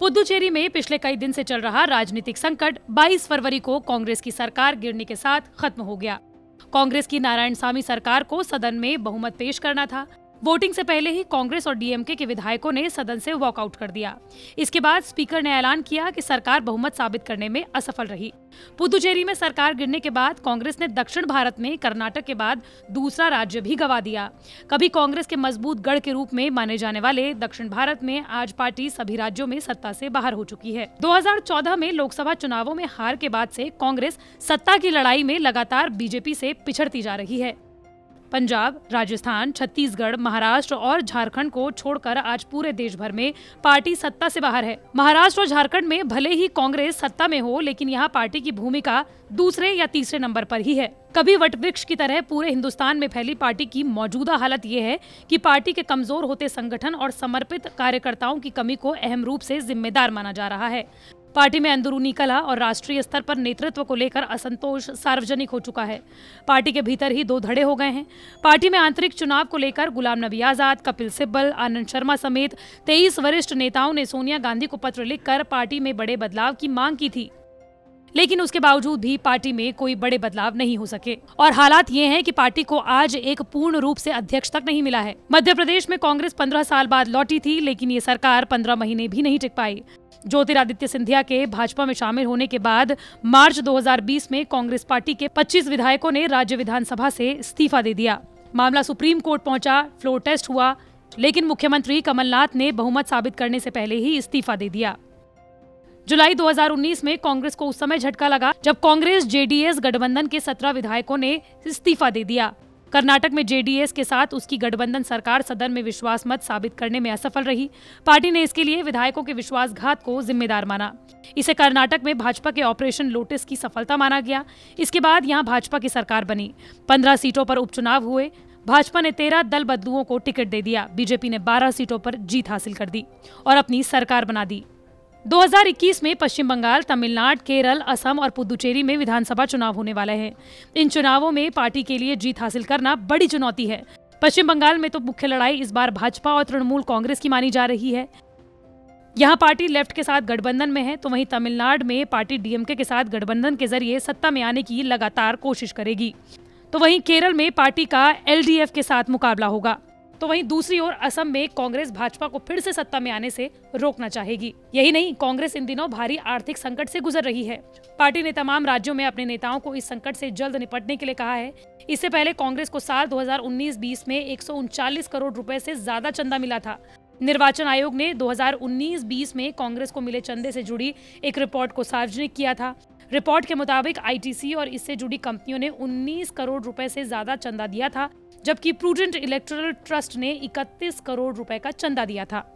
पुदुचेरी में पिछले कई दिन से चल रहा राजनीतिक संकट 22 फरवरी को कांग्रेस की सरकार गिरने के साथ खत्म हो गया। कांग्रेस की नारायणसामी सरकार को सदन में बहुमत पेश करना था। वोटिंग से पहले ही कांग्रेस और डीएमके के विधायकों ने सदन से वॉकआउट कर दिया। इसके बाद स्पीकर ने ऐलान किया कि सरकार बहुमत साबित करने में असफल रही। पुदुचेरी में सरकार गिरने के बाद कांग्रेस ने दक्षिण भारत में कर्नाटक के बाद दूसरा राज्य भी गंवा दिया। कभी कांग्रेस के मजबूत गढ़ के रूप में माने जाने वाले दक्षिण भारत में आज पार्टी सभी राज्यों में सत्ता से बाहर हो चुकी है। 2014 में लोकसभा चुनावों में हार के बाद से कांग्रेस सत्ता की लड़ाई में लगातार बीजेपी से पिछड़ती जा रही है। पंजाब, राजस्थान, छत्तीसगढ़, महाराष्ट्र और झारखंड को छोड़कर आज पूरे देश भर में पार्टी सत्ता से बाहर है। महाराष्ट्र और झारखंड में भले ही कांग्रेस सत्ता में हो, लेकिन यहाँ पार्टी की भूमिका दूसरे या तीसरे नंबर पर ही है। कभी वटवृक्ष की तरह पूरे हिंदुस्तान में फैली पार्टी की मौजूदा हालत ये है कि पार्टी के कमजोर होते संगठन और समर्पित कार्यकर्ताओं की कमी को अहम रूप से जिम्मेदार माना जा रहा है। पार्टी में अंदरूनी कला और राष्ट्रीय स्तर पर नेतृत्व को लेकर असंतोष सार्वजनिक हो चुका है। पार्टी के भीतर ही दो धड़े हो गए हैं। पार्टी में आंतरिक चुनाव को लेकर गुलाम नबी आजाद, कपिल सिब्बल, आनंद शर्मा समेत 23 वरिष्ठ नेताओं ने सोनिया गांधी को पत्र लिखकर पार्टी में बड़े बदलाव की मांग की थी, लेकिन उसके बावजूद भी पार्टी में कोई बड़े बदलाव नहीं हो सके। और हालात ये हैं कि पार्टी को आज एक पूर्ण रूप से अध्यक्ष तक नहीं मिला है। मध्य प्रदेश में कांग्रेस 15 साल बाद लौटी थी, लेकिन ये सरकार 15 महीने भी नहीं टिक पाई। ज्योतिरादित्य सिंधिया के भाजपा में शामिल होने के बाद मार्च 2020 में कांग्रेस पार्टी के 25 विधायकों ने राज्य विधानसभा से इस्तीफा दे दिया। मामला सुप्रीम कोर्ट पहुंचा, फ्लोर टेस्ट हुआ, लेकिन मुख्यमंत्री कमलनाथ ने बहुमत साबित करने से पहले ही इस्तीफा दे दिया। जुलाई 2019 में कांग्रेस को उस समय झटका लगा जब कांग्रेस जेडीएस गठबंधन के 17 विधायकों ने इस्तीफा दे दिया। कर्नाटक में जेडीएस के साथ उसकी गठबंधन सरकार सदन में विश्वास मत साबित करने में असफल रही। पार्टी ने इसके लिए विधायकों के विश्वासघात को जिम्मेदार माना। इसे कर्नाटक में भाजपा के ऑपरेशन लोटस की सफलता माना गया। इसके बाद यहाँ भाजपा की सरकार बनी। 15 सीटों पर उपचुनाव हुए। भाजपा ने 13 दल बदलुओं को टिकट दे दिया। बीजेपी ने 12 सीटों पर जीत हासिल कर दी और अपनी सरकार बना दी। 2021 में पश्चिम बंगाल, तमिलनाडु, केरल, असम और पुदुचेरी में विधानसभा चुनाव होने वाले हैं। इन चुनावों में पार्टी के लिए जीत हासिल करना बड़ी चुनौती है। पश्चिम बंगाल में तो मुख्य लड़ाई इस बार भाजपा और तृणमूल कांग्रेस की मानी जा रही है। यहाँ पार्टी लेफ्ट के साथ गठबंधन में है, तो वहीं तमिलनाडु में पार्टी डीएमके के साथ गठबंधन के जरिए सत्ता में आने की लगातार कोशिश करेगी, तो वहीं केरल में पार्टी का एलडीएफ के साथ मुकाबला होगा, तो वहीं दूसरी ओर असम में कांग्रेस भाजपा को फिर से सत्ता में आने से रोकना चाहेगी। यही नहीं, कांग्रेस इन दिनों भारी आर्थिक संकट से गुजर रही है। पार्टी ने तमाम राज्यों में अपने नेताओं को इस संकट से जल्द निपटने के लिए कहा है। इससे पहले कांग्रेस को साल 2019-20 में 139 करोड़ रुपए से ज्यादा चंदा मिला था। निर्वाचन आयोग ने 2019-20 में कांग्रेस को मिले चंदे से जुड़ी एक रिपोर्ट को सार्वजनिक किया था। रिपोर्ट के मुताबिक आईटीसी और इससे जुड़ी कंपनियों ने 19 करोड़ रुपए से ज्यादा चंदा दिया था, जबकि प्रूडेंट इलेक्टोरल ट्रस्ट ने 31 करोड़ रुपए का चंदा दिया था।